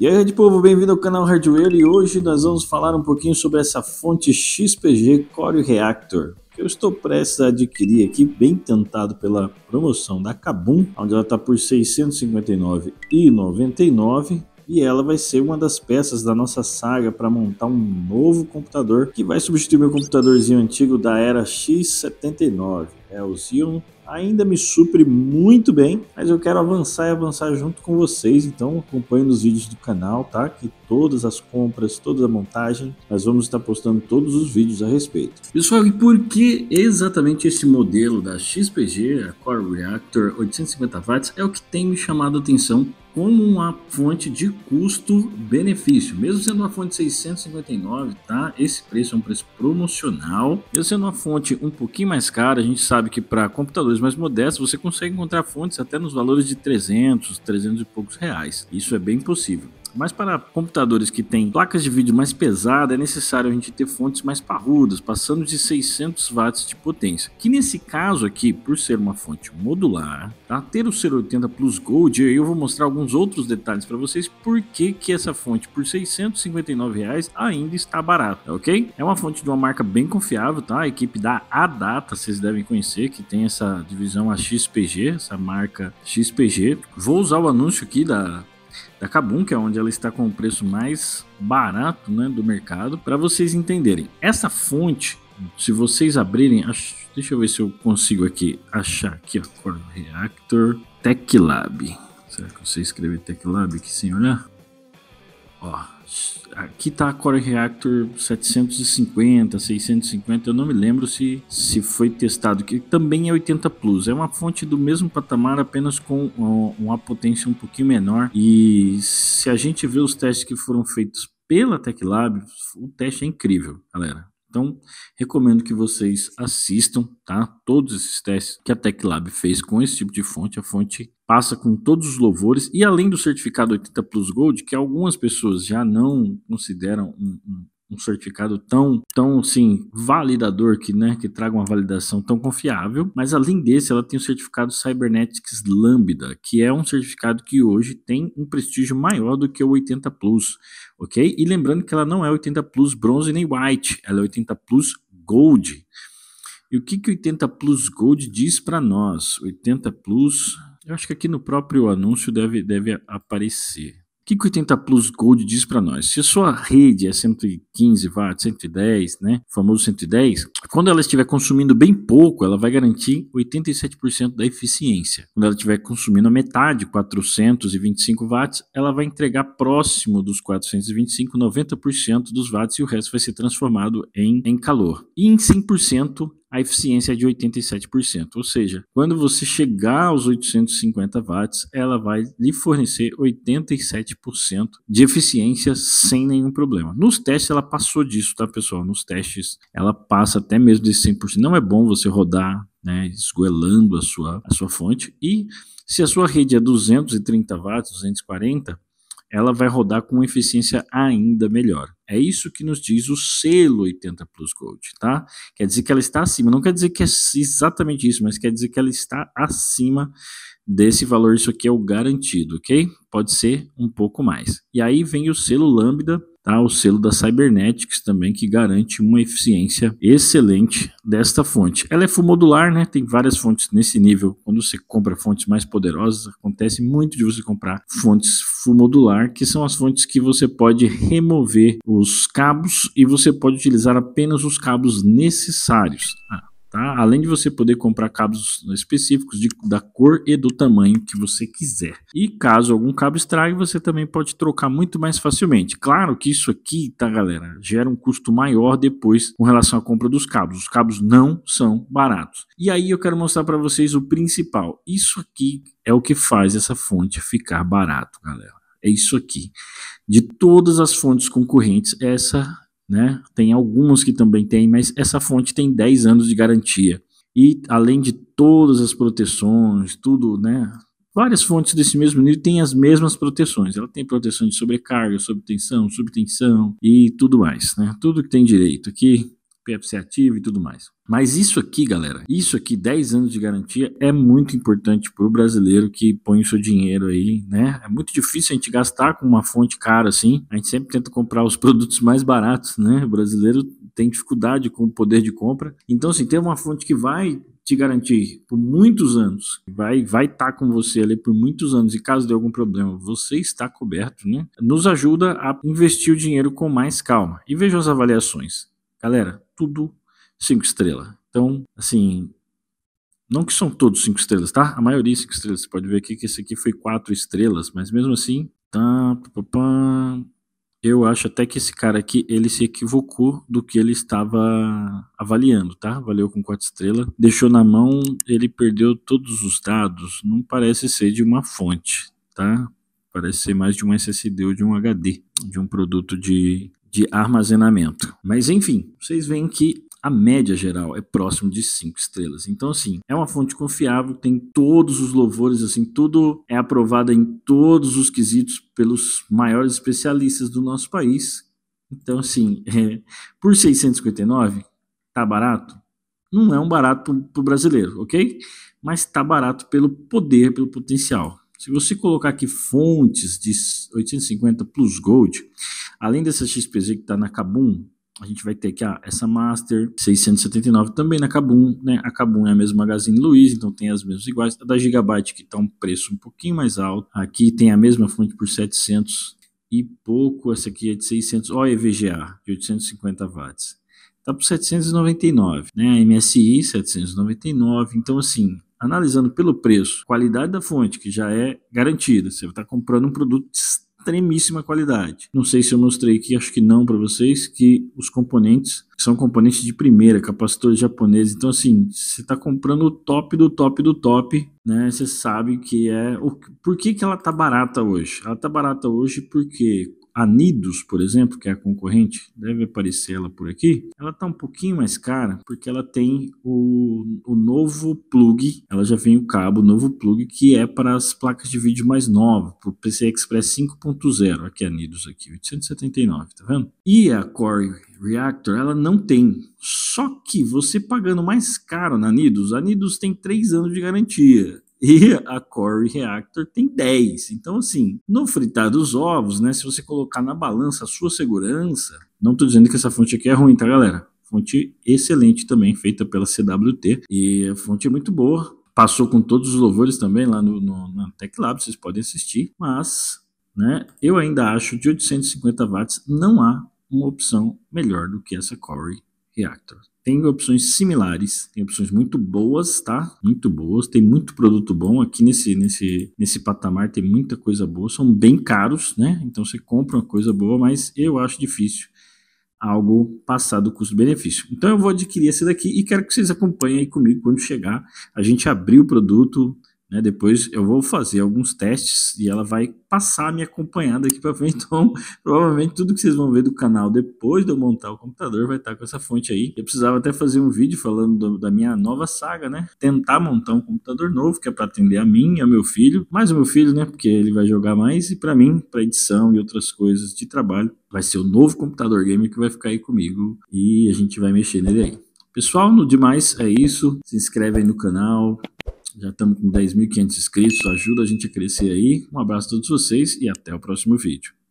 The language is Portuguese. E aí, povo, bem-vindo ao canal HARDWERO, e hoje nós vamos falar um pouquinho sobre essa fonte XPG Core Reactor, que eu estou prestes a adquirir aqui, bem tentado pela promoção da Kabum, onde ela está por R$ 659,99, e ela vai ser uma das peças da nossa saga para montar um novo computador, que vai substituir meu computadorzinho antigo da era X79, é o Xeon. Ainda me supre muito bem, mas eu quero avançar e avançar junto com vocês, então acompanhe nos vídeos do canal, tá? Que todas as compras, toda a montagem, nós vamos estar postando todos os vídeos a respeito. Pessoal, e por que exatamente esse modelo da XPG, a Core Reactor 850W, é o que tem me chamado a atenção como uma fonte de custo-benefício? Mesmo sendo uma fonte 659, tá? Esse preço é um preço promocional. Mesmo sendo uma fonte um pouquinho mais cara, a gente sabe que para computadores mais modestos você consegue encontrar fontes até nos valores de 300, 300 e poucos reais. Isso é bem possível. Mas para computadores que têm placas de vídeo mais pesadas, é necessário a gente ter fontes mais parrudas, passando de 600 watts de potência. Que nesse caso aqui, por ser uma fonte modular, tá? Ter o ser 80 Plus Gold, eu vou mostrar alguns outros detalhes para vocês, porque essa fonte por R$ 659,00 ainda está barata, ok? É uma fonte de uma marca bem confiável, tá? A equipe da Adata, vocês devem conhecer, que tem essa divisão a XPG, essa marca XPG. Vou usar o anúncio aqui da Kabum, que é onde ela está com o preço mais barato, né, do mercado, para vocês entenderem. Essa fonte, se vocês abrirem, deixa eu ver se eu consigo aqui achar aqui, ó, Core Reactor TecLab. Será que eu sei escrever TecLab aqui sem olhar? Ó, aqui tá a Core Reactor 750, 650, eu não me lembro se foi testado, que também é 80 Plus, é uma fonte do mesmo patamar, apenas com uma potência um pouquinho menor, e se a gente ver os testes que foram feitos pela TecLab, o teste é incrível, galera. Então, recomendo que vocês assistam, tá? Todos esses testes que a TecLab fez com esse tipo de fonte. A fonte passa com todos os louvores. E além do certificado 80 Plus Gold, que algumas pessoas já não consideram um certificado tão assim, validador, que traga uma validação tão confiável. Mas além desse, ela tem o certificado Cybernetics Lambda, que é um certificado que hoje tem um prestígio maior do que o 80 Plus. Ok? E lembrando que ela não é 80 Plus Bronze nem White, ela é 80 Plus Gold. E o que 80 Plus Gold diz para nós? 80 Plus, eu acho que aqui no próprio anúncio deve aparecer. O que 80 Plus Gold diz para nós? Se a sua rede é 115 watts, 110, né? O famoso 110, quando ela estiver consumindo bem pouco, ela vai garantir 87% da eficiência. Quando ela estiver consumindo a metade, 425 watts, ela vai entregar próximo dos 425, 90% dos watts, e o resto vai ser transformado em calor. E em 100%, a eficiência é de 87%, ou seja, quando você chegar aos 850 watts, ela vai lhe fornecer 87% de eficiência sem nenhum problema. Nos testes ela passou disso, tá, pessoal? Nos testes ela passa até mesmo de 100%. Não é bom você rodar, né, esgoelando a sua fonte. E se a sua rede é 230 watts, 240, ela vai rodar com eficiência ainda melhor. É isso que nos diz o selo 80 Plus Gold, tá? Quer dizer que ela está acima, não quer dizer que é exatamente isso, mas quer dizer que ela está acima desse valor. Isso aqui é o garantido, ok? Pode ser um pouco mais. E aí vem o selo Lambda, tá? O selo da Cybernetics também, que garante uma eficiência excelente desta fonte. Ela é full modular, né? Tem várias fontes nesse nível. Quando você compra fontes mais poderosas, acontece muito de você comprar fontes full modular, que são as fontes que você pode remover os cabos e você pode utilizar apenas os cabos necessários. Tá? Além de você poder comprar cabos específicos da cor e do tamanho que você quiser. E caso algum cabo estrague, você também pode trocar muito mais facilmente. Claro que isso aqui, tá, galera, gera um custo maior depois com relação à compra dos cabos. Os cabos não são baratos. E aí eu quero mostrar para vocês o principal. Isso aqui é o que faz essa fonte ficar barato, galera. É isso aqui. De todas as fontes concorrentes, essa... né? Tem algumas que também tem, mas essa fonte tem 10 anos de garantia. E além de todas as proteções, tudo, né? Várias fontes desse mesmo nível têm as mesmas proteções. Ela tem proteção de sobrecarga, sobretensão, subtensão e tudo mais, né? Tudo que tem direito aqui PFC ativo e tudo mais. Mas isso aqui, galera, isso aqui, 10 anos de garantia, é muito importante para o brasileiro que põe o seu dinheiro aí, né? É muito difícil a gente gastar com uma fonte cara assim. A gente sempre tenta comprar os produtos mais baratos, né? O brasileiro tem dificuldade com o poder de compra. Então, assim, ter uma fonte que vai te garantir por muitos anos, vai estar com você ali por muitos anos, e caso dê algum problema, você está coberto, né? Nos ajuda a investir o dinheiro com mais calma. E vejam as avaliações. Galera, tudo 5 estrelas. Então, assim, não que são todos 5 estrelas, tá? A maioria 5 estrelas. Você pode ver aqui que esse aqui foi 4 estrelas, mas mesmo assim, tá, eu acho até que esse cara aqui, ele se equivocou do que ele estava avaliando, tá? Avaliou com 4 estrelas, deixou na mão, ele perdeu todos os dados. Não parece ser de uma fonte, tá? Parece ser mais de um SSD ou de um HD, de um produto de armazenamento. Mas enfim, vocês veem que a média geral é próximo de 5 estrelas. Então, assim, é uma fonte confiável, tem todos os louvores, assim, tudo é aprovado em todos os quesitos pelos maiores especialistas do nosso país. Então, assim, por 659, tá barato? Não é um barato pro brasileiro, ok? Mas tá barato pelo poder, pelo potencial. Se você colocar aqui fontes de 850 Plus Gold, além dessa XPG que está na Kabum, a gente vai ter aqui essa Master 679 também na Kabum, né? A Kabum é a mesma Magazine Luiza, então tem as mesmas iguais. A da Gigabyte, que está um preço um pouquinho mais alto. Aqui tem a mesma fonte por 700 e pouco. Essa aqui é de 600, ó, EVGA de 850 watts. Está por 799, né? A MSI 799. Então, assim, analisando pelo preço, qualidade da fonte, que já é garantida, você está comprando um produto extremíssima qualidade. Não sei se eu mostrei aqui, acho que não para vocês, que os componentes são componentes de primeira, capacitores japoneses. Então, assim, você está comprando o top do top do top, né? Você sabe que é... Por que ela está barata hoje? Ela está barata hoje porque a Anidos, por exemplo, que é a concorrente, deve aparecer ela por aqui, ela está um pouquinho mais cara porque ela tem o novo plug, ela já vem o cabo, o novo plug que é para as placas de vídeo mais novas, para o PCI Express 5.0, aqui a Anidos aqui, 879, tá vendo? E a Core Reactor, ela não tem, só que você pagando mais caro na Anidos, a Anidos tem 3 anos de garantia. E a Core Reactor tem 10. Então, assim, no fritar dos ovos, né? Se você colocar na balança a sua segurança... Não tô dizendo que essa fonte aqui é ruim, tá, galera? Fonte excelente também, feita pela CWT. E a fonte é muito boa. Passou com todos os louvores também lá na TecLab, vocês podem assistir. Mas, né? Eu ainda acho de 850 watts não há uma opção melhor do que essa Core Reactor. Tem opções similares, tem opções muito boas, tá? Muito boas, tem muito produto bom aqui nesse patamar, tem muita coisa boa, são bem caros, né? Então você compra uma coisa boa, mas eu acho difícil algo passar do custo-benefício. Então eu vou adquirir esse daqui e quero que vocês acompanhem aí comigo quando chegar. A gente abrir o produto, né? Depois eu vou fazer alguns testes e ela vai passar a me acompanhar daqui para frente. Então, provavelmente tudo que vocês vão ver do canal depois de eu montar o computador vai estar com essa fonte aí. Eu precisava até fazer um vídeo falando da minha nova saga, né? Tentar montar um computador novo, que é para atender a mim e ao meu filho. Mais o meu filho, né? Porque ele vai jogar mais. E para mim, para edição e outras coisas de trabalho, vai ser o novo computador gamer que vai ficar aí comigo. E a gente vai mexer nele aí. Pessoal, no demais é isso. Se inscreve aí no canal. Já estamos com 10.500 inscritos, ajuda a gente a crescer aí. Um abraço a todos vocês e até o próximo vídeo.